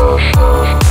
Indescribable.